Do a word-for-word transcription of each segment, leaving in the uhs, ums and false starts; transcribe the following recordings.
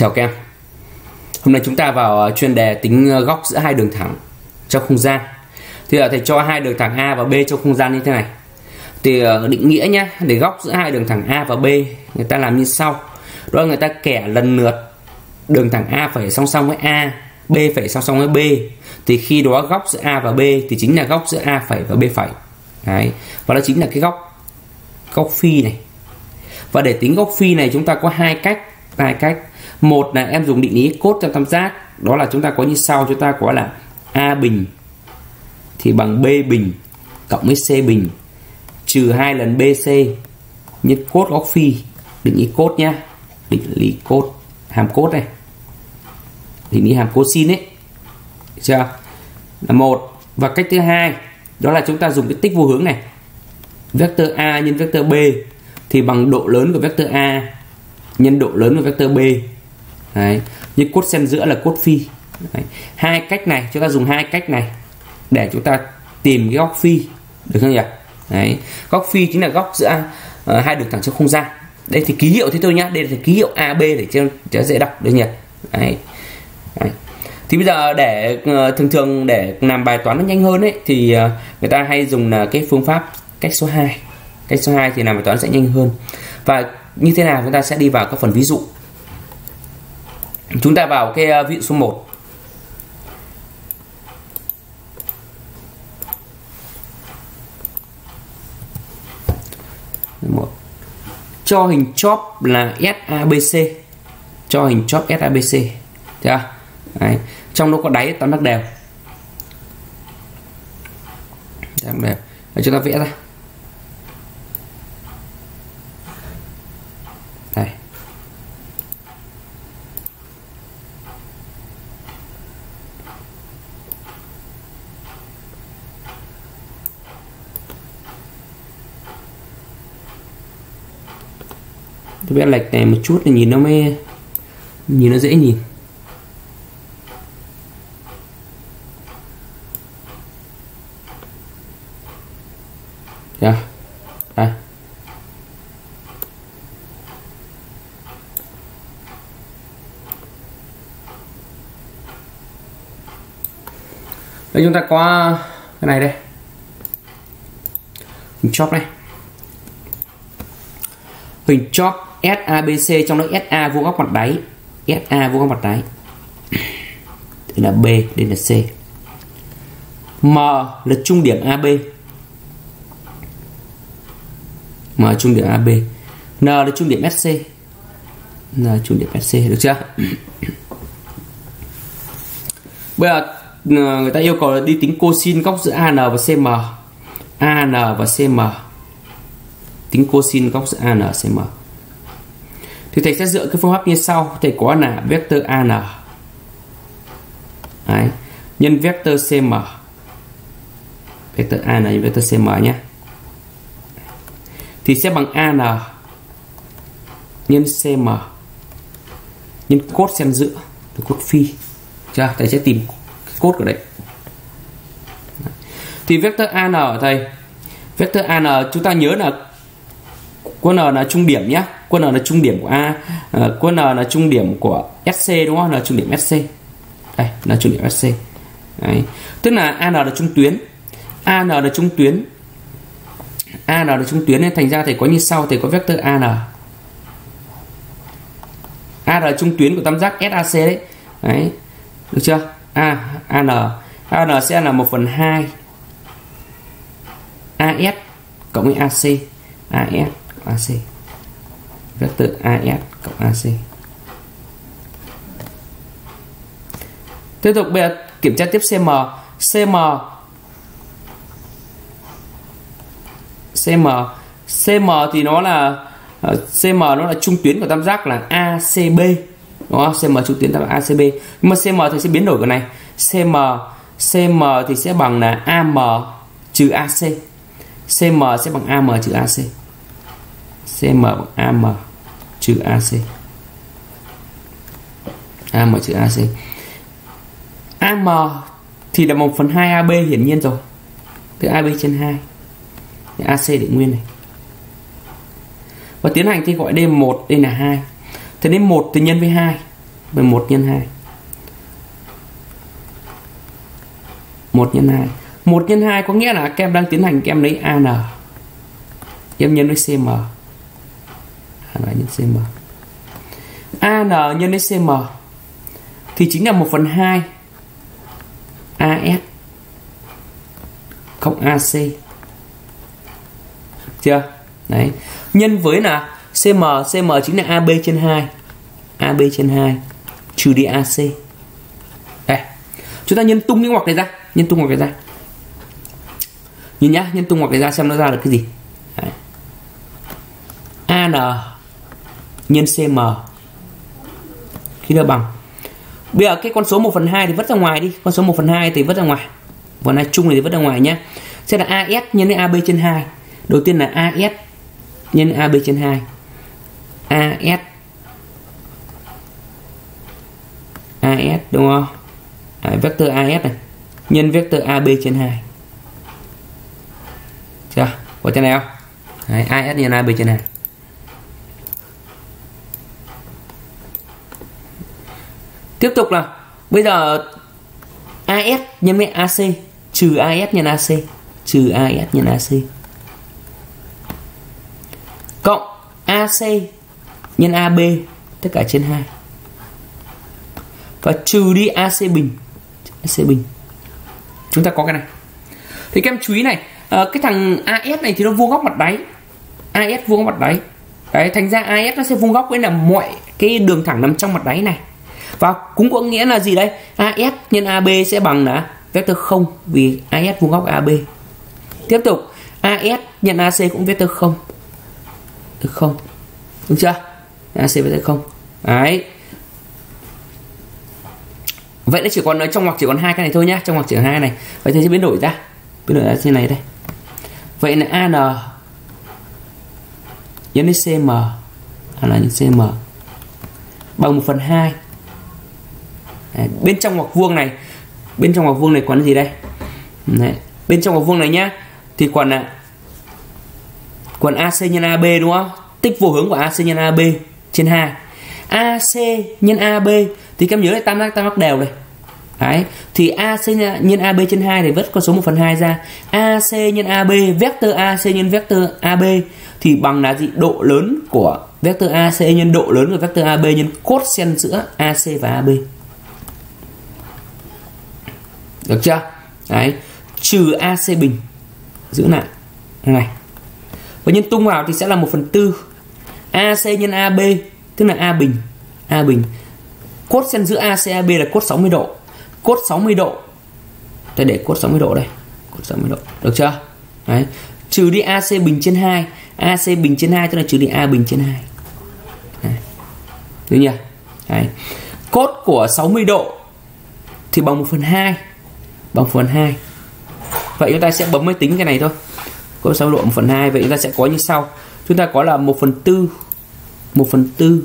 Chào các em. Hôm nay chúng ta vào chuyên đề tính góc giữa hai đường thẳng trong không gian. Thì là thầy cho hai đường thẳng A và B trong không gian như thế này. Thì định nghĩa nhá, để góc giữa hai đường thẳng A và B người ta làm như sau. Đó là người ta kẻ lần lượt đường thẳng A phải song song với A, B phải song song với B. Thì khi đó góc giữa A và B thì chính là góc giữa A phẩy và B phẩy. Đấy, và đó chính là cái góc góc phi này. Và để tính góc phi này chúng ta có hai cách, hai cách. Một là em dùng định lý cốt trong tam giác, đó là chúng ta có như sau, chúng ta có là A bình thì bằng B bình cộng với C bình trừ hai lần bê xê nhân cốt góc phi, định lý cốt nhá, định lý cốt hàm cốt này, định lý hàm cosin ấy, được chưa? Là một. Và cách thứ hai đó là chúng ta dùng cái tích vô hướng này, vector A nhân vector B thì bằng độ lớn của vector A nhân độ lớn của vector B. Đấy, như cốt xen giữa là cốt phi. Đấy. Hai cách này, chúng ta dùng hai cách này để chúng ta tìm cái góc phi, được không nhỉ? Đấy, góc phi chính là góc giữa uh, hai đường thẳng trong không gian. Đây thì ký hiệu thế thôi nhá, đây là ký hiệu a bê để cho, cho dễ đọc, được nhỉ? Đấy. Đấy. Thì bây giờ để uh, thường thường để làm bài toán nó nhanh hơn ấy thì uh, người ta hay dùng là uh, cái phương pháp cách số hai. Cách số hai thì làm bài toán sẽ nhanh hơn. Và như thế nào chúng ta sẽ đi vào các phần ví dụ. Chúng ta vào cái ví dụ số một. Cho hình chóp là ét a bê xê. Cho hình chóp ét a bê xê. Thấy không? Trong đó có đáy tam giác đều. Tam đều. Đấy, chúng ta vẽ ra. Tôi vẽ lệch này một chút để nhìn nó mới nhìn nó dễ nhìn. Đây. Đây. Đây chúng ta có cái này đây. Hình chóp này. Hình chóp ét a bê xê trong đó ét a vuông góc mặt đáy, ét a vuông góc mặt đáy. Đây là B, đây là C. M là trung điểm a bê. M là trung điểm a bê. N là trung điểm ét xê. N là trung điểm ét xê, được chưa? Bây giờ người ta yêu cầu đi tính cosin góc giữa a en và xê em. a en và xê em. Tính cosin góc giữa a en và xê em. Thì thầy sẽ dựa cái phương pháp như sau, thầy có là vector a en. Đấy, nhân vector xê em. Vector a en nhân vector xê em nhé. Thì sẽ bằng a en nhân xê em nhân cốt xen giữa là cốt phi. Chưa? Thầy sẽ tìm cốt của đấy. Thì vector a en thầy, vector a en chúng ta nhớ là quân N là trung điểm nhé, quân N là trung điểm của A, quân N là trung điểm của ét xê, đúng không? Là trung điểm ét xê. Đây, là trung điểm ét xê. Đấy. Tức là a en là trung tuyến, a en là trung tuyến, a en là trung tuyến nên thành ra thầy có như sau, thầy có vector a en. A en là trung tuyến của tam giác ét a xê đấy. Đấy. Được chưa? A, a en, a en sẽ là một phần hai a ét cộng với a xê, a ét a xê. Vector a ét cộng a xê. Tiếp tục bây giờ kiểm tra tiếp xê em. xê em CM CM thì nó là xê em nó là trung tuyến của tam giác là a xê bê. Đúng không? xê em trung tuyến tam giác a xê bê. Nhưng mà xê em thì sẽ biến đổi cái này. xê em xê em thì sẽ bằng là AM trừ AC. xê em sẽ bằng AM trừ AC. xê em bằng AM trừ AC. AM trừ AC. AM thì là một phần hai a bê hiển nhiên rồi. Tức a bê trên hai. a xê để nguyên này. Và tiến hành thì gọi D một, đây là hai. Thế đến một thì nhân với hai. mười một nhân hai. một nhân hai. một nhân hai có nghĩa là các em đang tiến hành các em lấy a en. Em nhân với xê em. Là nhân xê em. a en nhân với xê em thì chính là một phần hai a ét cộng a xê. Chưa? Đấy. Nhân với là xê em, xê em chính là a bê trên hai. a bê trên hai trừ đi a xê. Đây. Chúng ta nhân tung những ngoặc này ra, nhân tung ngoặc này ra. Nhìn nhá, nhân tung ngoặc này ra xem nó ra được cái gì. Đấy. a en nhân xê em khi nó bằng. Bây giờ cái con số một phần hai thì vứt ra ngoài đi, con số một phần hai thì vứt ra ngoài. Còn này chung này thì vứt ra ngoài nhá. Sẽ là a ét nhân với a bê trên hai. Đầu tiên là a ét nhân a bê trên hai. a ét AS đúng không? Đấy, vector a ét này nhân vector a bê trên hai. Chưa? Có trên này không? Đấy, a ét nhân a bê trên hai. Tiếp tục là bây giờ a ét nhân với a xê trừ a ét nhân AC trừ a ét nhân AC cộng a xê nhân a bê tất cả trên hai và trừ đi a xê bình. a xê bình chúng ta có cái này thì các em chú ý này, cái thằng a ét này thì nó vuông góc mặt đáy, a ét vuông góc mặt đáy đấy, thành ra a ét nó sẽ vuông góc với là mọi cái đường thẳng nằm trong mặt đáy này. Và cũng có nghĩa là gì đây? a ét nhân a bê sẽ bằng là vector không vì a ét vuông góc a bê. Tiếp tục a ét nhân a xê cũng vector không. Được không? Đúng chưa? a xê vector không. Đấy. Vậy nó chỉ còn nói trong ngoặc chỉ còn hai cái này thôi nhá, trong ngoặc chỉ còn hai này. Vậy thì sẽ biến đổi ra. Biến đổi ra thế này đây. Vậy là a en nhân với xê em, a en nhân xê em bằng một phần hai. Đấy, bên trong ngoặc vuông này, bên trong ngoặc vuông này còn gì đây? Đấy, bên trong ngoặc vuông này nhá, thì còn là còn a xê nhân a bê đúng không? Tích vô hướng của a xê nhân a bê trên hai. a xê nhân a bê thì các em nhớ là tam giác tam giác đều này. Đấy, thì a xê nhân a bê trên hai thì vớt con số một phần hai ra. a xê nhân a bê, vector a xê nhân vector a bê thì bằng là gì? Độ lớn của vector a xê nhân độ lớn của vector a bê nhân cosine giữa a xê và a bê. Được chưa? Đấy, trừ a xê bình giữ lại này. Và nhân tung vào thì sẽ là một phần tư a xê nhân a bê, tức là a bình, a bình. Cosine giữa a xê a bê là cos sáu mươi độ. Cos sáu mươi độ. Tôi để cos sáu mươi độ đây. Cos sáu mươi độ. Được chưa? Đấy, trừ đi a xê bình trên hai. a xê bình trên hai tức là trừ đi a bình trên hai. Đấy. Được nhỉ? Đấy. Cos của sáu mươi độ thì bằng một phần hai. Bằng một phần hai. Vậy chúng ta sẽ bấm máy tính cái này thôi. Cos sáu mươi độ một phần hai. Vậy chúng ta sẽ có như sau. Chúng ta có là một phần tư, một phần tư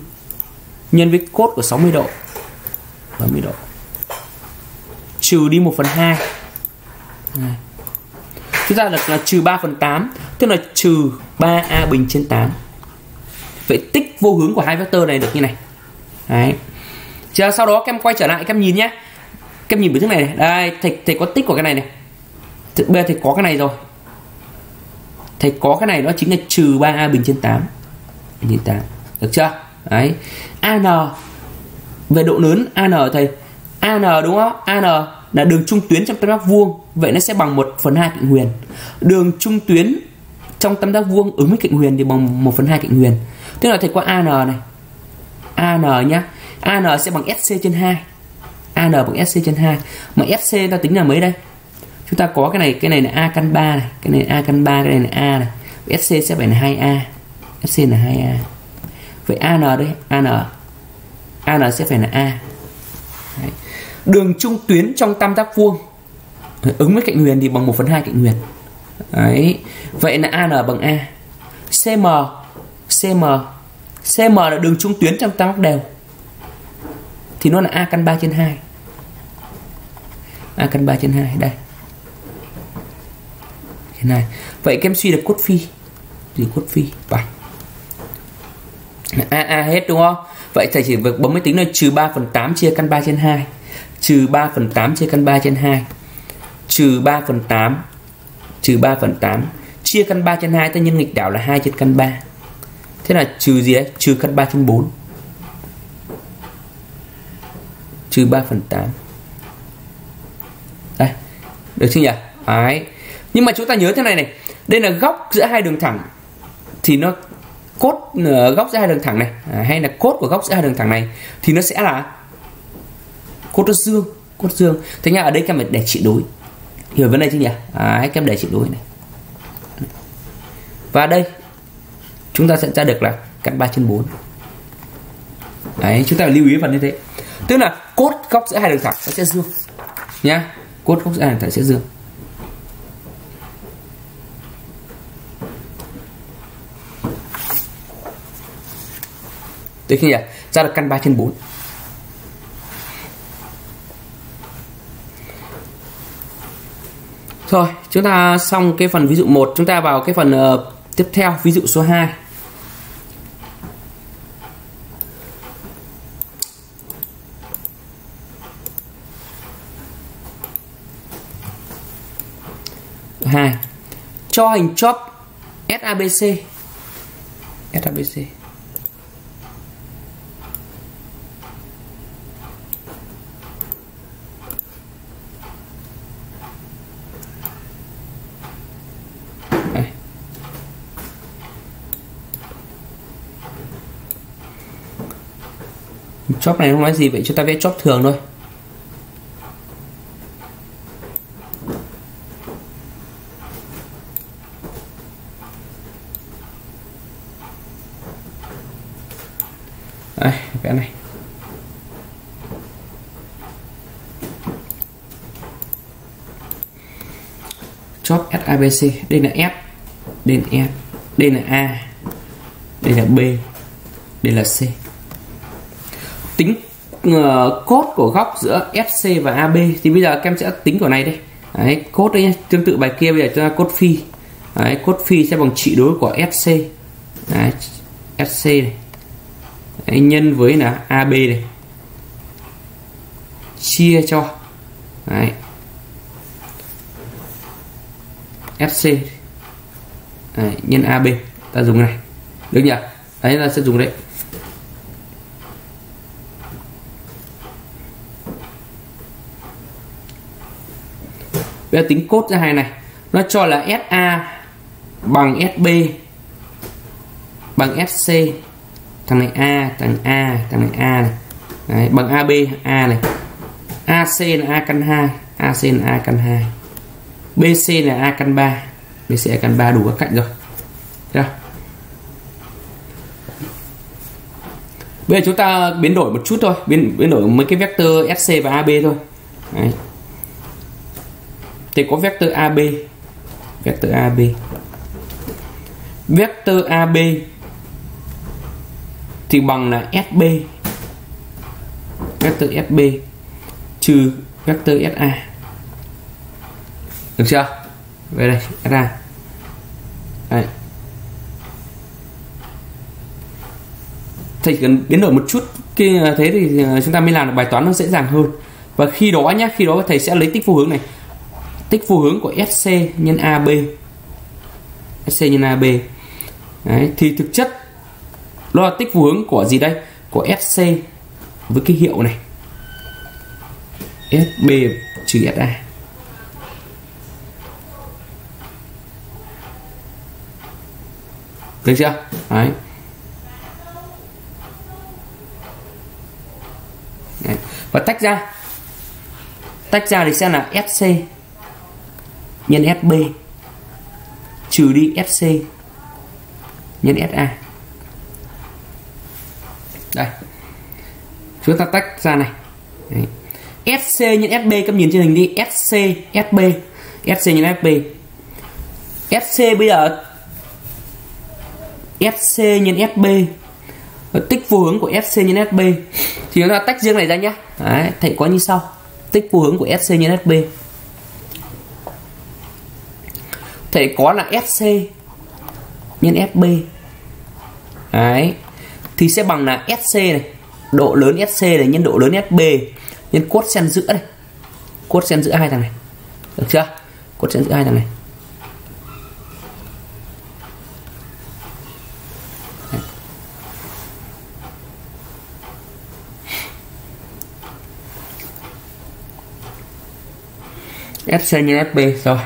nhân với cos của sáu mươi độ, sáu mươi độ trừ đi một phần hai. Chúng ta được là trừ ba phần tám, tức là trừ ba a bình trên tám. Vậy tích vô hướng của hai vector này được như này. Đấy. Chờ sau đó các em quay trở lại các em nhìn nhé. Các em nhìn biểu thức này này. Đây, thầy, thầy có tích của cái này này. Bây giờ thầy có cái này rồi. Thầy có cái này đó chính là trừ ba a bình trên tám. Bình trên tám. Được chưa? Đấy. a en về độ lớn a en thầy. a en đúng không? a en là đường trung tuyến trong tam giác vuông. Vậy nó sẽ bằng một phần hai cạnh huyền. Đường trung tuyến trong tam giác vuông ứng với cạnh huyền thì bằng một phần hai cạnh huyền. Tức là thầy có a en này. a en nhá. a en sẽ bằng ét xê trên hai. a en bằng ét xê trên hai. Mà ét xê ta tính là mấy đây? Chúng ta có cái này, cái này là a căn ba này, cái này là a căn ba, cái này là a này. ét xê sẽ phải là hai a. ét xê là hai a. Vậy a en đây, a en. a en sẽ phải là a. Đấy. Đường trung tuyến trong tam giác vuông ứng với cạnh huyền thì bằng một phần hai cạnh huyền. Đấy. Vậy là a en bằng a. CM CM CM là đường trung tuyến trong tam giác đều. Thì nó là a căn ba trên hai. A căn ba trên hai đây. Này. Vậy các em suy được cốt phi. Thì cốt phi bằng a a hết đúng không? Vậy thầy chỉ việc bấm máy tính là trừ ba phần tám chia căn ba trên hai, trừ ba phần tám chia căn ba trên hai, trừ ba phần tám, trừ ba phần tám chia căn ba trên hai, ta nhân nghịch đảo là hai trên căn ba. Thế là trừ gì ấy? Trừ căn ba trên bốn, trừ ba phần tám. Đây, được chưa nhỉ? Đấy. Nhưng mà chúng ta nhớ thế này này, đây là góc giữa hai đường thẳng thì nó cốt góc giữa hai đường thẳng này, à, hay là cốt của góc giữa hai đường thẳng này thì nó sẽ là cốt dương, cốt dương. Thế nha, ở đây các em để trị đối, hiểu vấn đề chưa nhỉ? À, các em để trị đối này. Và đây chúng ta sẽ ra được là căn ba trên bốn. Đấy, chúng ta phải lưu ý phần như thế. Tức là cốt góc giữa hai đường thẳng nó sẽ dương nhá, cốt góc giữa hai đường thẳng sẽ dương. Được chưa nhỉ? Ra được căn ba trên bốn. Rồi, chúng ta xong cái phần ví dụ một, chúng ta vào cái phần uh, tiếp theo, ví dụ số hai. hai. Cho hình chóp SABC. SABC. Chóp này không nói gì, vậy chúng ta vẽ chóp thường thôi. Đây, vẽ này. Chóp SABC, đây là F, đây là E, đây là A, đây là B, đây là C. Tính uh, cốt của góc giữa ép xê và a bê thì bây giờ các em sẽ tính của này đây. Đấy, cốt đây nhé, tương tự bài kia bây giờ chúng ta cốt phi. Đấy, cốt phi sẽ bằng trị đối của ép xê. Đấy, ép xê này. Đấy, nhân với là a bê này. Chia cho. Đấy. ép xê. Đấy, nhân a bê ta dùng này. Được nhỉ? Đấy là sẽ dùng đấy. Bây giờ tính cốt ra hai này, nó cho là ét a bằng ét bê bằng ép xê, thằng này A, thằng A, thằng này A này. Đấy, bằng a bê, A này, AC là A căn hai, AC là A căn hai, BC là A căn ba, BC A căn ba, đủ các cạnh rồi. Thấy không? Bây giờ chúng ta biến đổi một chút thôi, biến biến đổi mấy cái vector ép xê và a bê thôi. Đấy. Thì có vector a bê, vector a bê, vector a bê thì bằng là ép bê, vector ép bê trừ vector ét a. Được chưa? Về đây ét a. Đây. Thầy cần biến đổi một chút cái thế thì chúng ta mới làm được bài toán nó dễ dàng hơn. Và khi đó nhá, khi đó thầy sẽ lấy tích vô hướng này, tích vô hướng của ét xê nhân a bê, ét xê nhân a bê. Đấy, thì thực chất nó là tích vô hướng của gì đây? Của ét xê với cái hiệu này ép bê trừ ét a. Được chưa? Đấy. Đấy. Và tách ra, tách ra thì sẽ là ép xê nhân ép bê trừ đi ép xê nhân ét a. Đây, chúng ta tách ra này. Đấy. ét xê nhân ép bê, các em nhìn trên hình đi, ét xê ép bê, ét xê nhân ép bê. ép xê bây giờ ép xê nhân ép bê, tích vô hướng của ép xê nhân ép bê thì chúng ta tách riêng này ra nhé. Đấy, thầy có như sau, tích vô hướng của ép xê nhân ép bê thể có là ép xê nhân ép bê. Đấy, thì sẽ bằng là ép xê này độ lớn ét xê này nhân độ lớn ét bê nhân cốt sen giữa này, cốt sen giữa hai thằng này, được chưa? Cốt sen giữa hai thằng này. ét xê nhân ép bê rồi.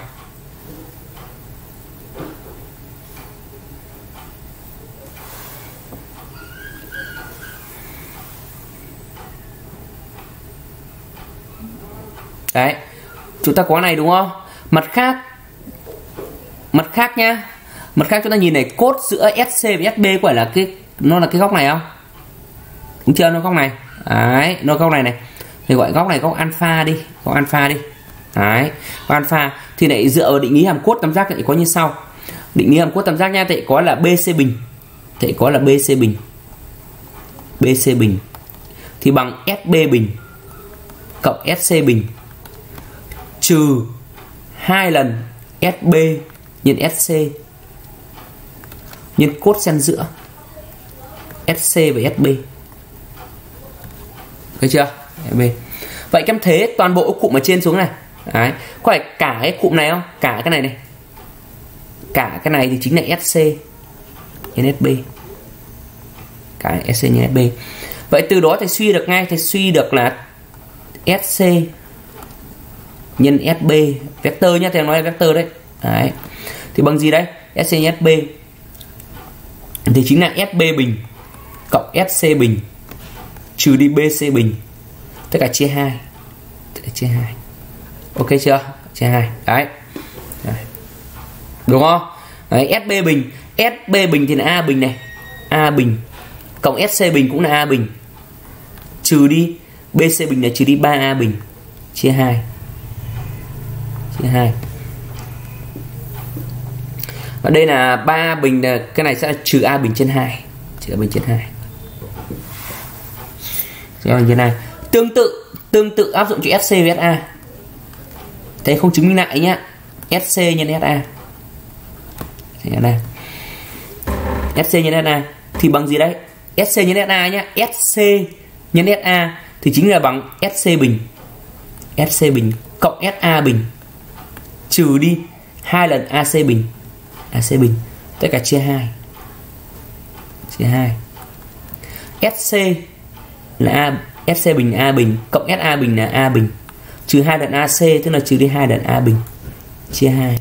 Đấy, chúng ta có này đúng không? Mặt khác, mặt khác nhá, mặt khác chúng ta nhìn này, cốt giữa ét xê và ét bê có phải là cái, nó là cái góc này không? Đúng chưa? Nó góc này. Đấy, nó góc này này. Thì gọi góc này góc alpha đi, góc alpha đi. Đấy, góc alpha thì lại dựa vào định lý hàm cốt tam giác lại có như sau. Định lý hàm cốt tam giác nha, thì có là bê xê bình. Thì có là bê xê bình. bê xê bình thì bằng ép bê bình cộng ét xê bình trừ hai lần ét bê nhân ét xê nhân cốt xen giữa ét xê và ét bê. Được chưa? ét bê. Vậy các em thế toàn bộ cụm ở trên xuống này. Đấy, có phải cả cái cụm này không? Cả cái này này. Cả cái này thì chính là ét xê nhân ét bê. Cả ét xê nhân ét bê. Vậy từ đó thầy suy được ngay, thầy suy được là ét xê nhân ép bê, vector nhé, thầy nói là vector đấy. Đấy, thì bằng gì đấy? ét xê nhân ép bê thì chính là ép bê bình cộng ép xê bình trừ đi bê xê bình, tất cả chia hai, tất cả chia hai. Ok chưa? Chia hai. Đấy, đấy. Đúng không? Đấy, ép bê bình, ép bê bình thì là A bình này, A bình cộng ét xê bình cũng là A bình, trừ đi bê xê bình là trừ đi ba A bình, chia hai. Hai. Và đây là ba bình, cái này sẽ trừ A bình trên hai, trừ A bình trên hai. Rồi như này, tương tự tương tự áp dụng cho ét xê và ét a. Thế không chứng minh lại nhá. ét xê nhân ét a. ét xê nhân ét a thì bằng gì đấy? ét xê nhân ét a nhá, ét xê nhân ét a thì chính là bằng ét xê bình. ét xê bình cộng ét a bình trừ đi hai lần AC bình, AC bình, tất cả chia hai, chia hai. ét xê là A, ét xê bình là A bình cộng ét a bình là A bình, trừ hai lần AC tức là trừ đi hai lần A bình, chia hai.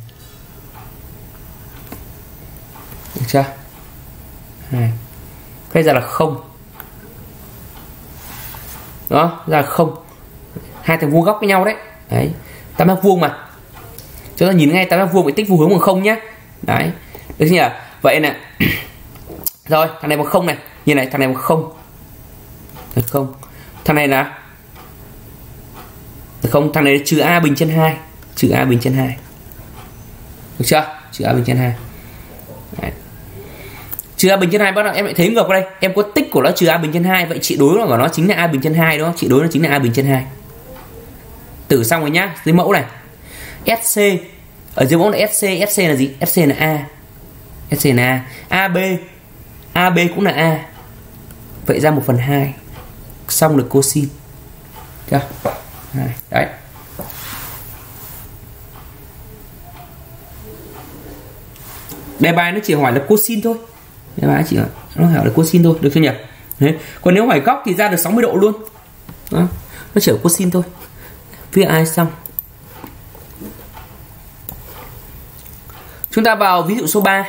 Được chưa? Hai. Cái ra là không. Đó, ra là không. Hai thằng vuông góc với nhau đấy. Đấy, tam giác vuông mà. Chúng ta nhìn ngay tam giác vuông phải tích vuông hướng bằng không nhé. Đấy, được chưa nhỉ? Vậy nè. Rồi, thằng này bằng không này, nhìn này, thằng này bằng không. Được không? Thằng này là được không? Thằng này là trừ A bình trên hai, trừ A bình trên hai. Được chưa? Trừ A bình trên hai. Đấy. Trừ A bình trên hai bắt đầu em lại thấy ngược vào đây, em có tích của nó trừ A bình trên hai, vậy trị đối của nó chính là A bình trên hai đúng không? Trị đối nó chính là A bình trên hai. Tử xong rồi nhá, dưới mẫu này. ét xê ở dưới mẫu là ét xê, ét xê là gì? ét xê là A, ét xê là A, AB, AB cũng là A, vậy ra một phần hai, xong được cosin. Chưa? Đấy. Đề bài nó chỉ hỏi là cosin thôi, đề bài chỉ hỏi, nó hỏi là cosin thôi, được chưa nhỉ? Đấy. Còn nếu hỏi góc thì ra được sáu mươi độ luôn. Đó. Nó chỉ cosin thôi. Phía ai xong? Chúng ta vào ví dụ số ba.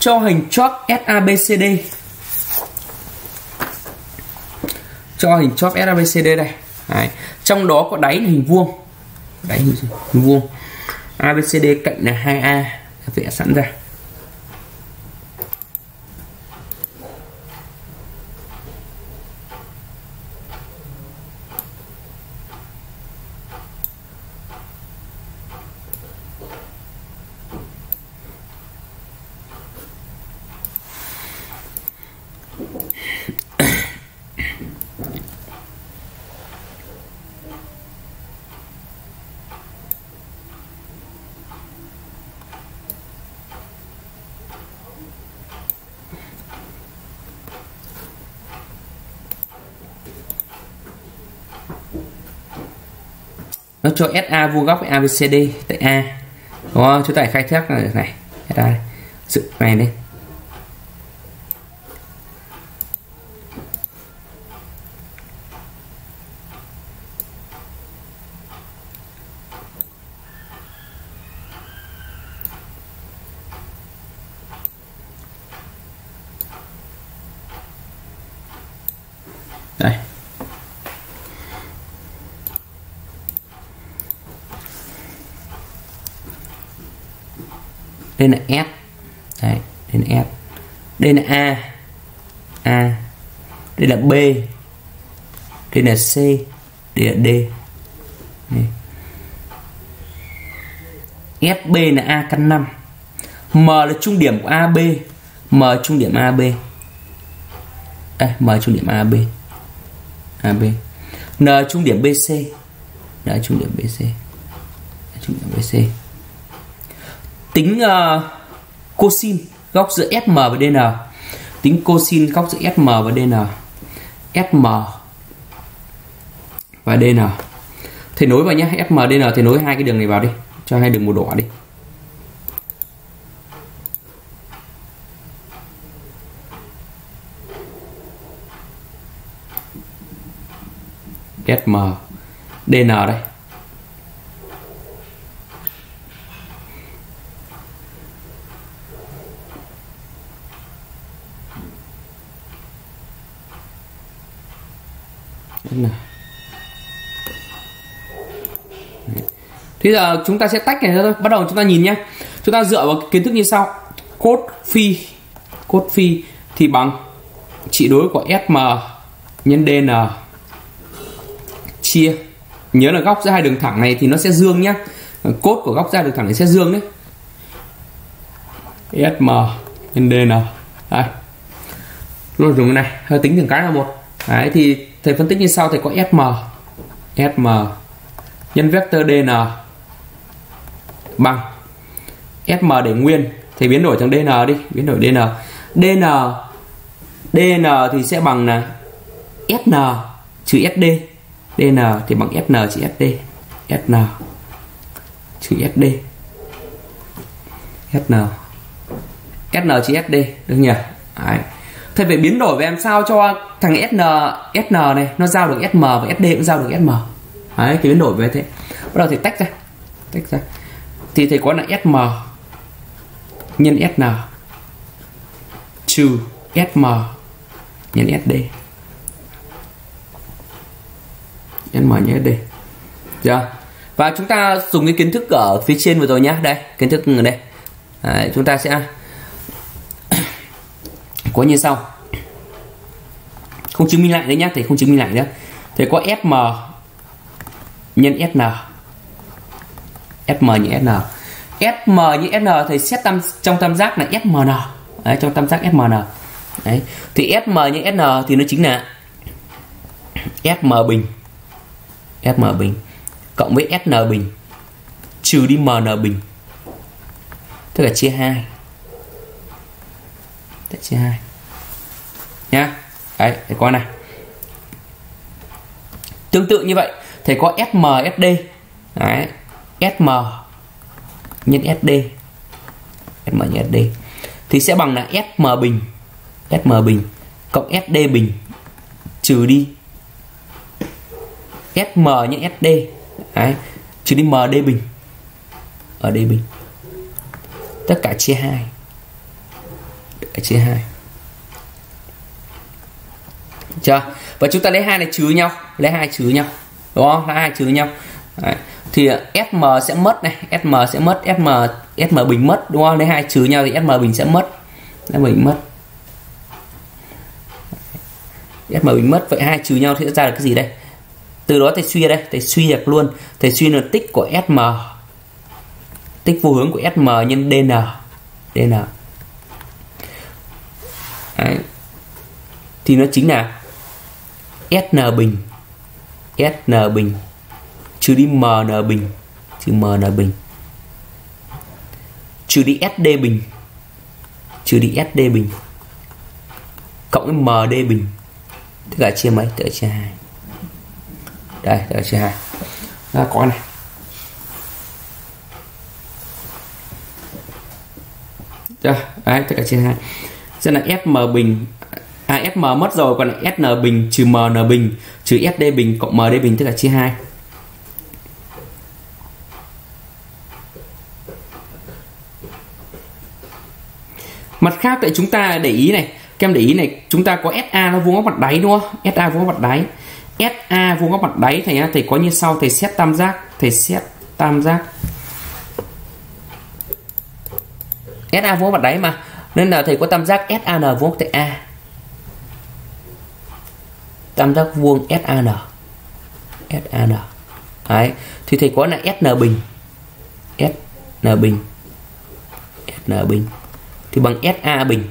Cho hình chót SABCD. Cho hình chót SABCD này. Đấy. Trong đó có đáy hình vuông. Đáy hình vuông. a bê xê đê cạnh là hai a, vẽ sẵn ra. nó cho ét a vuông góc với a bê xê đê tại A. Đúng không? Chúng ta khai thác này, này ét a sự này đi. Đây. Đây là S. Đấy, đây là S. Đây là A. A. Đây là B. Đây là C. Đây là D. Đây. ép bê là A căn năm. M là trung điểm của a bê. M trung điểm a bê. Đây, M trung điểm a bê. a bê. N trung điểm bê xê. N trung điểm bê xê. N trung điểm bê xê. Tính uh, cosin góc giữa ép em và đê en. Tính cosin góc giữa ép em và đê en. ép em và đê en. Thầy nối vào nhé, ép em đê en thầy nối hai cái đường này vào đi, cho hai đường màu đỏ đi. ép em đê en đây. Thế giờ chúng ta sẽ tách này ra thôi. Bắt đầu chúng ta nhìn nhé. Chúng ta dựa vào kiến thức như sau. Cos phi, cos phi thì bằng trị đối của ép em nhân đê en chia, nhớ là góc giữa hai đường thẳng này thì nó sẽ dương nhé. Cos của góc giữa hai đường thẳng này sẽ dương đấy. ép em nhân đê en. Đây. Luôn dùng cái này. Hơi tính từng cái là một. Đấy thì thầy phân tích như sau, thầy có ép em ép em nhân vector đê en bằng ép em để nguyên, thầy biến đổi thành đê en đi, biến đổi đê en. đê en đê en thì sẽ bằng là ép en trừ ét đê. đê en thì bằng ép en trừ ét đê. ép en trừ ét đê. ép en ép en trừ ét đê được nhỉ? Đấy. Thầy phải biến đổi về làm sao cho thằng ét en ét en này nó giao được ét em và ét đê cũng giao được ét em. Đấy, thì biến đổi về thế. Bắt đầu thì tách ra. Tách ra. Thì thầy có là ét em nhân ét en trừ ét em nhân ét đê. ét em nhân ét đê. Dạ. Và chúng ta dùng cái kiến thức ở phía trên vừa rồi nhá. Đây, kiến thức ở đây. Đấy, chúng ta sẽ có như sau. Không chứng minh lại đấy nhá, thầy không chứng minh lại nữa. Thầy có ép em nhân ét en. ép em nhân ét en. ép em nhân ét en thầy xét tam, trong tam giác là ép em en. Đấy, trong tam giác ép em en. Đấy, thì ép em nhân ét en thì nó chính là ép em bình. ép em bình cộng với ét en bình trừ đi em en bình. Tức là chia hai. Chia hai nhá. Đấy, thầy có này. Tương tự như vậy, thầy có ép em ét đê. Đấy, ép em nhân ét đê. ép em nhân ét đê thì sẽ bằng là ép em bình, ép em bình cộng ét đê bình trừ đi ép em nhân ét đê. Đấy, trừ đi em đê bình. Ở đây bình. Tất cả chia hai. Chia hai. Chưa? Và chúng ta lấy hai này trừ nhau, lấy hai trừ nhau. Đúng không? Lấy hai trừ nhau. Đấy. Thì ép em sẽ mất này, ép em sẽ mất, ép em ép em bình mất đúng không? Lấy hai trừ nhau thì ép em bình sẽ mất. ép em bình mất. ép em bình mất, vậy hai trừ nhau thì ra được cái gì đây? Từ đó thầy suy ra đây, thầy suy được luôn, thầy suy là tích của ép em. Tích vô hướng của ép em nhân đê en. đê en. Đấy. Thì nó chính là ét en bình, ét en bình trừ đi em en bình, trừ em en bình trừ đi ét đê bình, trừ đi ét đê bình cộng với em đê bình. Tất cả chia mấy? Tất cả chia hai. Đây, tất cả chia hai. Đó, có này. Đấy, tất cả chia hai. Thế là fm bình à, fm mất rồi, còn là sn bình trừ mn bình trừ sd bình cộng md bình tất cả chia hai. Mặt khác tại chúng ta để ý này, các em để ý này, chúng ta có ét a nó vuông góc mặt đáy đúng không? ét a vuông góc mặt đáy. ét a vuông góc mặt đáy thầy thầy có như sau, thầy xét tam giác, thầy xét tam giác. ét a vuông góc mặt đáy mà, nên là thầy có tam giác ét a en vuông góc tại A. Tam giác vuông ét a en. ét a en. Đấy, thì thầy có là sn bình. sn bình. sn bình thì bằng ét a bình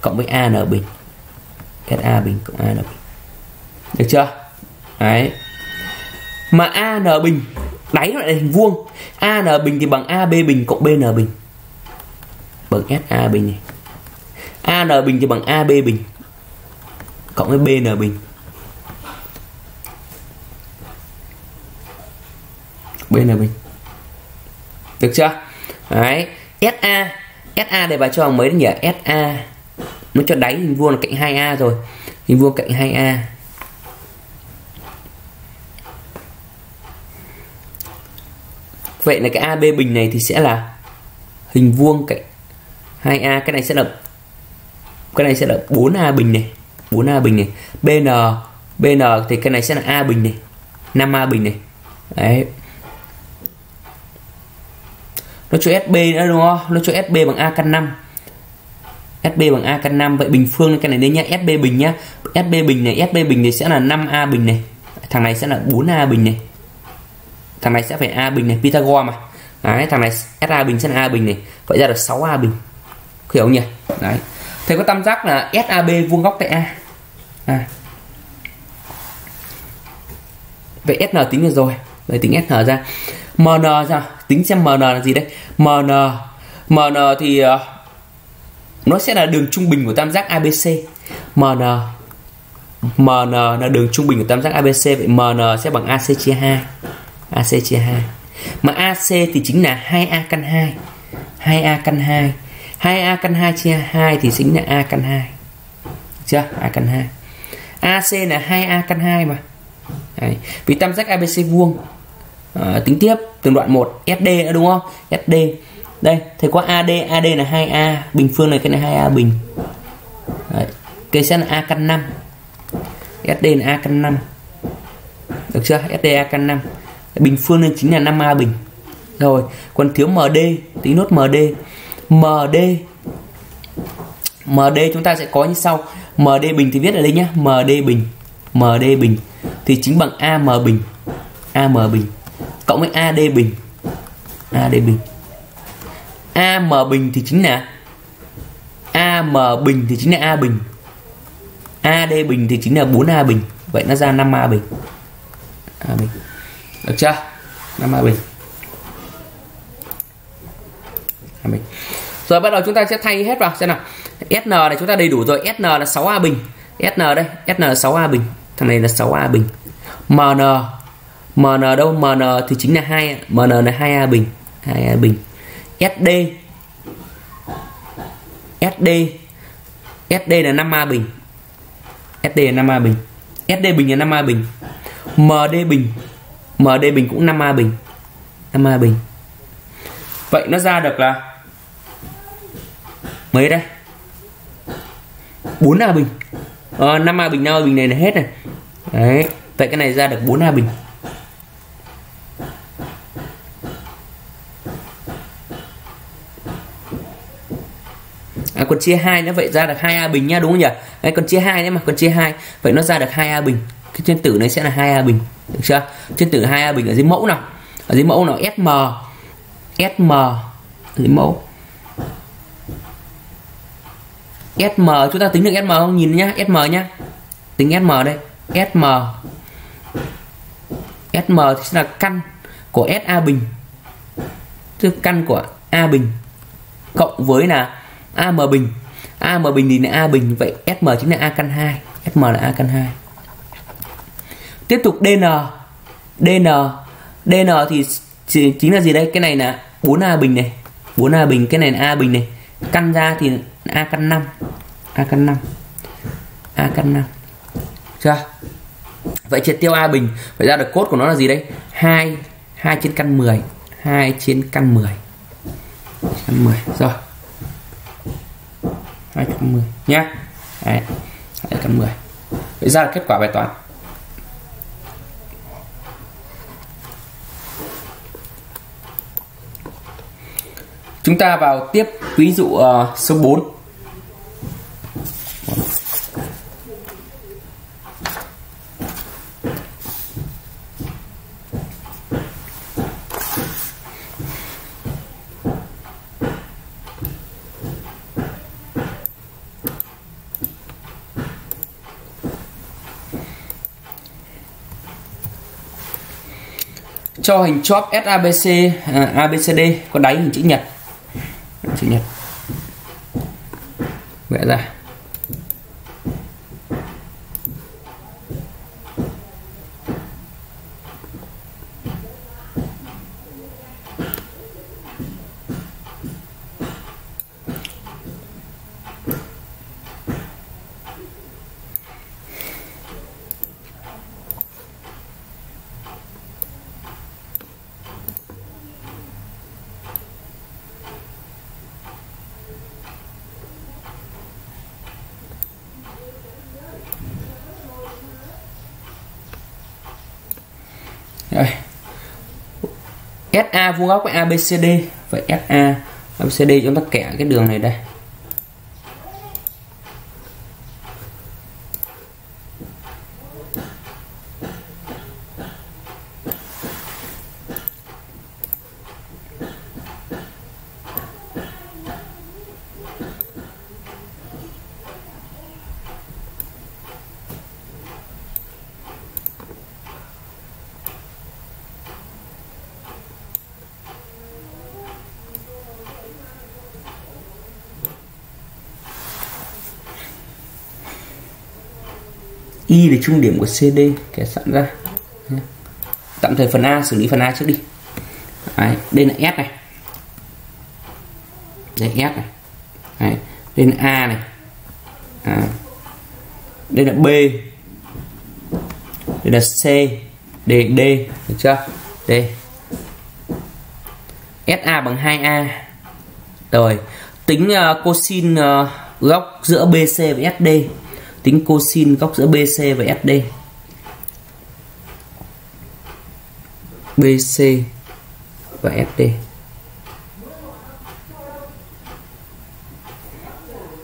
cộng với a en bình. ét a bình cộng a en bình. Được chưa? Đấy. Mà a en bình đáy nó lại hình vuông. a en bình thì bằng a bê bình cộng bê en bình. Bằng ét a bình này. a en bình thì bằng a bê bình cộng với bê en bình. bê en bình. Được chưa? Đấy, ét a ét a để bà cho bằng mấy nhỉ? ét a nó cho đáy hình vuông là cạnh hai a rồi. Hình vuông cạnh hai a. Vậy là cái a bê bình này thì sẽ là hình vuông cạnh hai a, cái này sẽ là cái này sẽ là bốn a bình này, bốn a bình này. bê en bê en thì cái này sẽ là a bình này, năm a bình này. Đấy. Nó cho ét bê nữa đúng không? Nó cho ét bê bằng a căn năm. ét bê bằng a căn năm, vậy bình phương cái này đấy nhá, ét bê bình nhá. ét bê bình này, ét bê bình này sẽ là năm a bình này. Thằng này sẽ là bốn a bình này. Thằng này sẽ phải a bình này, Pythagore mà. Đấy, thằng này ét a bình sẽ là a bình này. Vậy ra được sáu a bình. Hiểu không nhỉ? Đấy. Thế có tam giác là ét a bê vuông góc tại A. À. Vậy ét en tính được rồi. Vậy tính ét en ra. em en sao? Tính xem em en là gì đấy. em en em en thì uh, nó sẽ là đường trung bình của tam giác a bê xê. em en em en là đường trung bình của tam giác a bê xê, vậy em en sẽ bằng AC chia hai. AC chia hai. Mà AC thì chính là hai a căn hai. hai a căn hai. hai a căn hai chia hai thì chính là A căn hai. Được chưa? A căn hai. AC là hai a căn hai mà. Đấy. Vì tam giác a bê xê vuông. À, tính tiếp từng đoạn một, ét đê nữa đúng không? ét đê. Đây, thầy có AD, AD là hai a, bình phương này cái này hai a bình. Đấy, cái sẽ là A căn năm. ét đê là A căn năm. Được chưa? ét đê A căn năm. Bình phương nên chính là năm a bình. Rồi, còn thiếu em đê, tính nốt em đê. em đê. em đê chúng ta sẽ có như sau. em đê bình thì viết ở đây nhá, em đê bình. em đê bình thì chính bằng AM bình. AM bình cộng với AD bình. AD bình. AM bình thì chính là AM bình thì chính là A bình. AD bình thì chính là bốn a bình. Vậy nó ra năm a bình. A bình. Được chưa? năm a bình. A bình. Rồi bắt đầu chúng ta sẽ thay hết vào xem nào. ét en này chúng ta đầy đủ rồi, ét en là sáu a bình. ét en đây, ét en là sáu a bình. Thằng này là sáu a bình. em en em en đâu? em en thì chính là hai, em en là hai a bình, hai a bình. ét đê ét đê ét đê là năm a bình. ét đê là năm a bình. ét đê bình là năm a bình. em đê bình. em đê bình cũng năm a bình. năm a bình. Vậy nó ra được là mấy đây? bốn a bình. Ờ, năm a bình, năm a bình này là hết này. Đấy, vậy cái này ra được bốn a bình. À, còn chia hai nữa vậy ra được hai a bình nhá, đúng không nhỉ? Đấy, còn chia hai nữa mà, còn chia hai. Vậy nó ra được hai a bình. Cái trên tử này sẽ là hai a bình, được chưa? Trên tử hai a bình ở dưới mẫu nào? Ở dưới mẫu nào? SM SM dưới mẫu. SM chúng ta tính được SM không? Nhìn nhá, SM nhá. Tính SM đây. SM SM thì sẽ là căn của ét a bình. Tức căn của A bình cộng với là AM bình. AM bình thì là A bình, vậy SM chính là A căn hai. SM là A căn hai. Tiếp tục DN. DN DN thì chính là gì đây? Cái này là bốn a bình này, bốn a bình, cái này là A bình này. căn ra thì a căn năm, a căn năm, a căn năm. Chưa? Vậy triệt tiêu a bình, phải ra được cốt của nó là gì đấy? hai, hai trên căn mười, hai trên căn mười. Căn mười rồi. hai căn mười nhá. Đấy. hai căn mười. Vậy ra là kết quả bài toán. Chúng ta vào tiếp ví dụ uh, số bốn. Cho hình chóp S A B C, uh, A B C D có đáy hình chữ nhật. Chữ nhật. Vẽ ra. Đây. ét a vuông góc với A B C D. Vậy ét a A B C D chúng ta kẻ cái đường này đây. Y là trung điểm của C D, kẻ sẵn ra. Tạm thời phần A, xử lý phần A trước đi. Đấy, đây là S này. Đây S này. Đấy, đây là A này. À, đây là B. Đây là C. Đây là D, được chưa? Đây. ét a bằng hai a. Rồi, tính uh, cosin uh, góc giữa B C và S D. Tính cosin góc giữa B C và S D. B C và S D.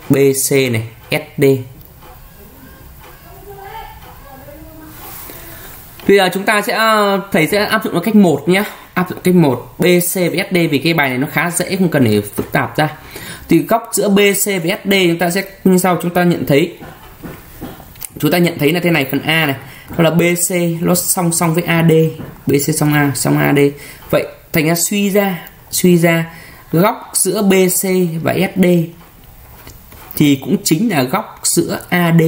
B C này, S D. Bây giờ chúng ta sẽ thầy sẽ áp dụng nó cách một nhé. Áp dụng cách một, B C và S D vì cái bài này nó khá dễ, không cần để phức tạp ra. Thì góc giữa B C và S D chúng ta sẽ như sau, chúng ta nhận thấy chúng ta nhận thấy là thế này, phần A này đó là B C nó song song với A D, B C song A song A D. Vậy thành ra suy ra suy ra góc giữa B C và S D thì cũng chính là góc giữa A D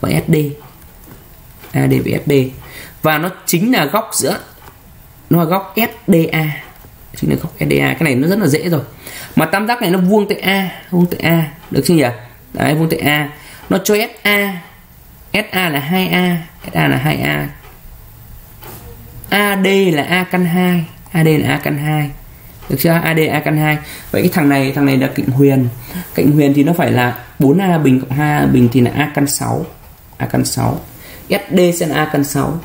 và S D, A D và S D, và nó chính là góc giữa nó là góc S D A, chính là góc S D A. Cái này nó rất là dễ rồi, mà tam giác này nó vuông tại A, vuông tại A được chưa nhỉ? Đấy, vuông tại A. Nó cho SA, SA là hai a, SA là hai a. AD là A căn hai, AD là A căn hai. Được chưa? AD A căn hai. Vậy cái thằng này, thằng này là cạnh huyền. Cạnh huyền thì nó phải là bốn a bình cộng hai a bình thì là A căn sáu, A căn sáu. ét đê sẽ là A căn sáu.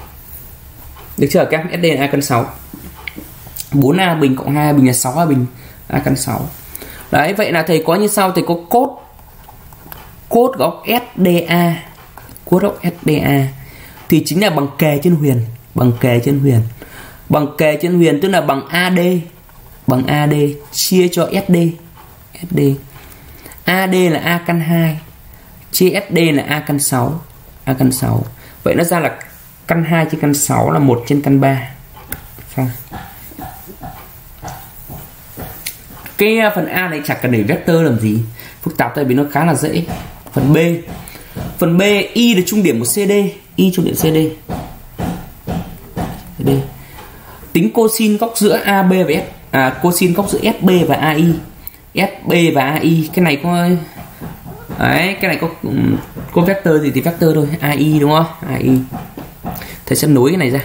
Được chưa các em? ét đê là A căn sáu. bốn a bình cộng hai a bình là sáu a bình, A căn sáu. Đấy, vậy là thầy có như sau, thầy có cốt cốt góc S D A, cốt góc S D A thì chính là bằng kề trên huyền, bằng kề trên huyền, bằng kề trên huyền tức là bằng A D, bằng A D chia cho SD, SD, AD là A căn hai, chia SD là A căn sáu, A căn sáu. Vậy nó ra là căn hai trên căn sáu là một trên căn ba. Xong. Cái phần A này chẳng cần để vector làm gì phức tạp, tại vì nó khá là dễ. Phần B, phần B y là trung điểm của C D, y trung điểm C D. C D. Tính cosin góc giữa A B và S, à, cosin góc giữa S B và A I. ép bê và a i. Cái này có đấy, cái này có có vector gì thì vector thôi, a i đúng không? a i. Thầy sẽ nối cái này ra.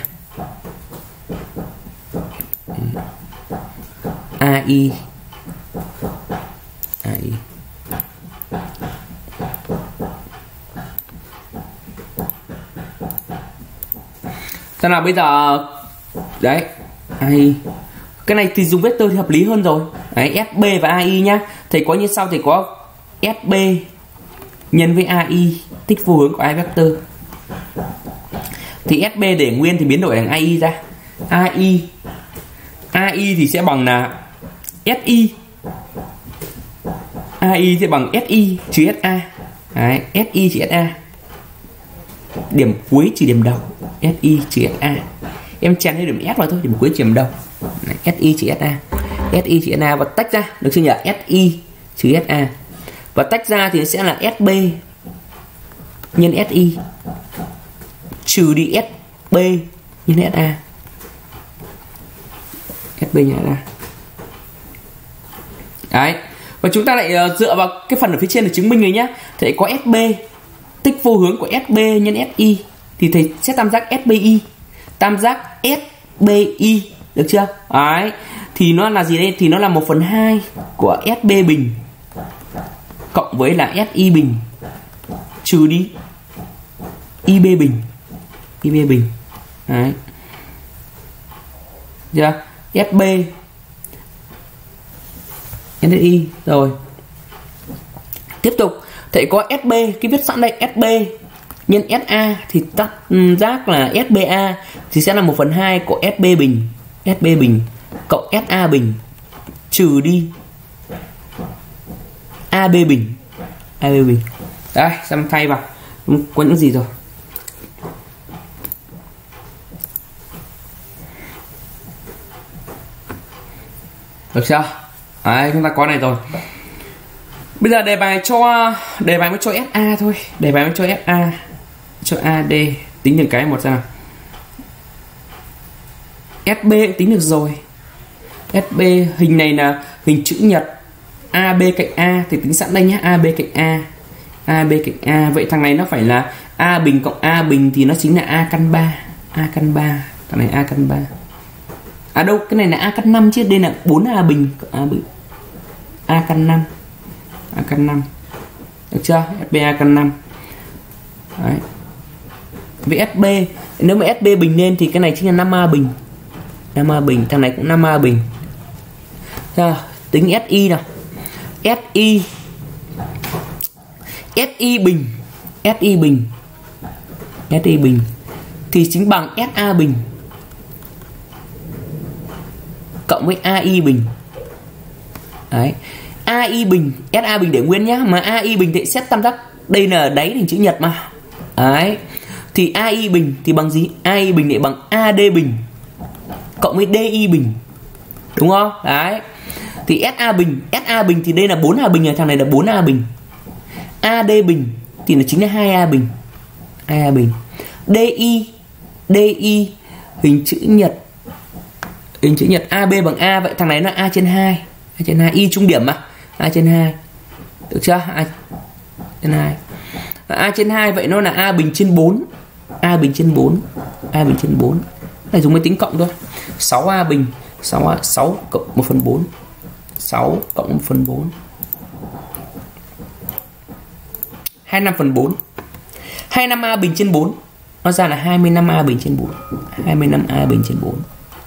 a i a i thế nào bây giờ đấy a i cái này thì dùng vector thì hợp lý hơn rồi đấy, ép bê và a i nhá. Thầy có như sau, thầy có ép bê nhân với a i tích vô hướng của i vector thì ép bê để nguyên thì biến đổi thành a i ra. a i a i thì sẽ bằng là ét i, a i sẽ bằng ét i trừ ét a. Đấy, ét i trừ ét a, điểm cuối trừ điểm đầu, ét i trừ ét a. Em chèn thêm điểm F vào thôi, điểm cuối trừ điểm đầu. Đấy, ét i trừ ét a, ét i trừ ét a và tách ra, được chưa nhỉ? ét i trừ ét a và tách ra thì sẽ là ét bê nhân ét i trừ đi ét bê nhân ét a. ép bê nhân ét a. Đấy. Và chúng ta lại dựa vào cái phần ở phía trên để chứng minh này nhé. Thầy có ét bê tích vô hướng của ét bê nhân ét i thì thầy sẽ tam giác ét bê i, tam giác ét bê i, được chưa? Đấy. Thì nó là gì đây? Thì nó là một phần hai của ét bê bình cộng với là ét i bình trừ đi i bê bình, i bê bình. Đấy. Được chưa? ép bê ét i rồi. Tiếp tục, thầy có ét bê, cái viết sẵn đây ét bê nhân ét a thì tam giác là ét bê a thì sẽ là một phần hai của ét bê bình, ét bê bình cộng ét a bình trừ đi a bê bình, a bê bình. Đây, xem thay vào có những gì rồi. Được chưa? Đấy, chúng ta có này rồi. Bây giờ đề bài cho đề bài mới cho ét a thôi, đề bài mới cho ét a, cho a đê tính từng cái một ra nào. ét bê tính được rồi. ét bê hình này là hình chữ nhật, a bê cạnh a thì tính sẵn đây nhé, a bê cạnh a, a bê cạnh a. Vậy thằng này nó phải là a bình cộng a bình thì nó chính là a căn ba, a căn ba, thằng này a căn ba. À đâu, cái này là a căn năm chứ, đây là bốn a bình, a bình. A căn năm, a căn năm. Được chưa? ép bê a căn năm. Đấy. Với ép bê, nếu mà ép bê bình lên thì cái này chính là năm a bình. năm a bình, thằng này cũng năm a bình. Rồi, tính ét i nào. ét i ét i bình, ét i bình. ét i bình thì chính bằng ét a bình cộng với a i bình. Đấy. a i bình, ét a bình để nguyên nhá, mà a i bình thì xét tam giác, đây là đáy hình chữ nhật mà. Đấy. Thì a i bình thì bằng gì? a i bình thì bằng a đê bình cộng với đê i bình. Đúng không? Đấy. Thì ét a bình, ét a bình thì đây là bốn a bình, thằng này là bốn a bình. a đê bình thì nó chính là hai a bình. hai a bình. DI DI hình chữ nhật, hình chữ nhật a bê bằng a, vậy thằng này là a trên hai, a trên hai, y trung điểm mà, a trên hai, được chưa? A trên hai, a trên hai vậy nó là a bình trên bốn, a bình trên bốn, a bình trên bốn, này dùng máy tính cộng thôi, sáu a bình, sáu a, sáu cộng một phần bốn, sáu cộng một phần bốn, hai mươi lăm phần bốn, hai mươi lăm a bình trên bốn, nó ra là hai mươi lăm a bình trên bốn, hai mươi lăm a bình trên bốn,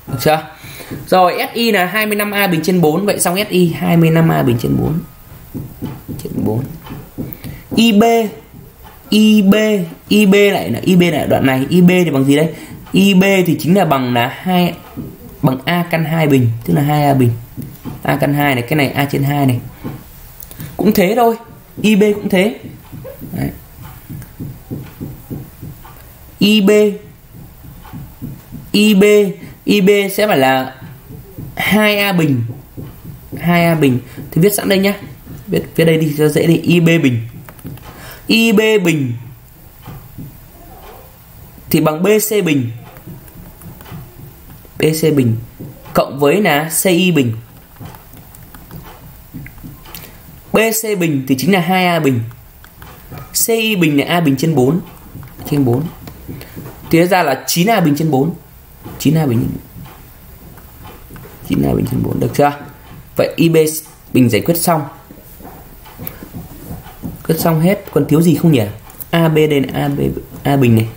được chưa? Rồi ét i là hai mươi lăm a bình trên bốn, vậy xong ét i hai mươi lăm a bình trên bốn. Trên bốn. IB IB IB lại là IB lại đoạn này, IB thì bằng gì đây? IB thì chính là bằng là hai, bằng a căn hai bình, tức là hai a bình. A căn hai này, cái này a trên hai này. Cũng thế thôi, IB cũng thế. Đấy. IB IB IB sẽ phải là hai a bình, hai a bình thì viết sẵn đây nhá, viết viết đây đi cho dễ đi. IB bình, IB bình thì bằng BC bình, BC bình cộng với là CI bình, bê xê bình thì chính là hai a bình, xê i bình là a bình trên bốn, trên bốn thì ra là chín a bình trên bốn, chín a bình chín a bình trên bốn, được chưa? Vậy i bê bình giải quyết xong, quyết xong hết, còn thiếu gì không nhỉ? a bê đây là a bê, a bình này,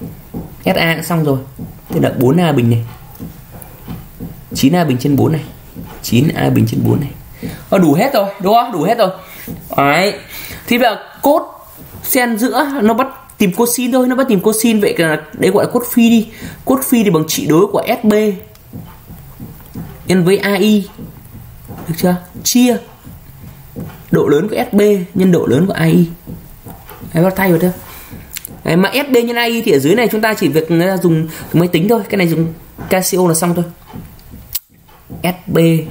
ét a đã xong rồi, thế là bốn a bình này, chín a bình trên bốn này, chín a bình trên bốn này. Ờ, đủ hết rồi, đúng không? Đủ hết rồi. Đấy. Thì bây giờ cốt xen giữa nó bắt tìm cosin thôi, nó bắt tìm cosin, vậy là đấy gọi là cốt phi đi. Cốt phi thì bằng trị đối của ét bê nhân với a i. Được chưa? Chia độ lớn của ét bê nhân độ lớn của a i. Đấy, bắt thay rồi thôi. Đấy, mà ét bê nhân a i thì ở dưới này chúng ta chỉ việc dùng máy tính thôi, cái này dùng Casio là xong thôi. ét bê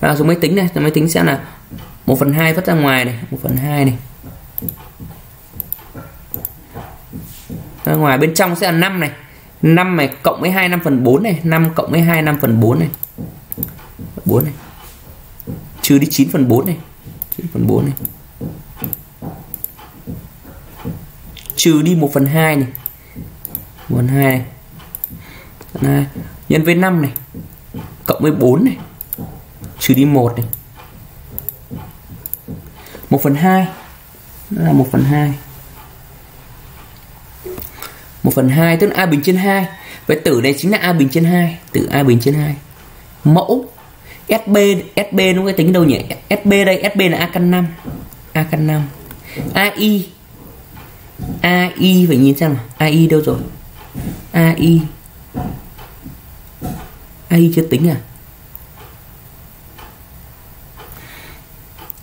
nào, dùng máy tính này, máy tính sẽ là một phần hai vắt ra ngoài này, một phần hai này. Ra ngoài bên trong sẽ là năm này, năm này cộng với hai năm phần bốn này, năm cộng với hai năm phần bốn này. bốn này. Trừ đi chín phần bốn này. chín phần bốn này. Trừ đi một phần hai này. một phần hai này. Đây, nhân với năm này, cộng với bốn này. Trừ đi một này, một phần hai là một phần hai, một phần hai tức là a bình trên hai. Vậy tử này chính là a bình trên hai, tử a bình trên hai. Mẫu ét bê, ét bê đúng cái tính đâu nhỉ? ét bê đây, ét bê là a căn năm, a căn năm. AI, AI phải nhìn xem nào, AI đâu rồi? AI, AI chưa tính à?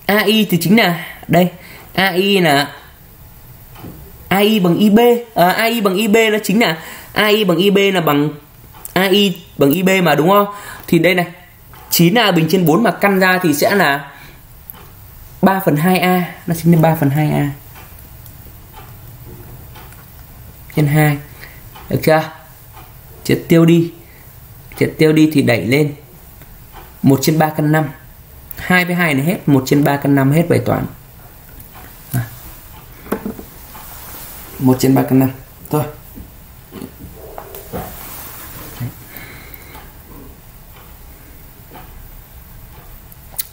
a i thì chính là đây, AI là AI bằng IB, à, AI bằng IB nó chính là AI bằng IB là bằng AI bằng IB mà, đúng không? Thì đây này, chín a bình trên bốn mà căn ra thì sẽ là ba phần hai a, nó chính là ba phần hai a nhân hai. Được chưa? Triệt tiêu đi. Triệt tiêu đi thì đẩy lên một trên ba căn năm. hai với hai này hết, một trên ba căn năm hết bài toán. À. một trên ba căn năm. Thôi.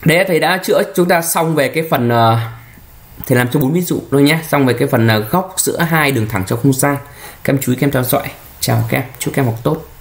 Đấy, thầy đã chữa chúng ta xong về cái phần uh, thầy làm cho bốn ví dụ thôi nhé, xong về cái phần uh, góc giữa hai đường thẳng trong không gian. Các em chú ý, các em theo dõi. Chào các em, chúc các em học tốt.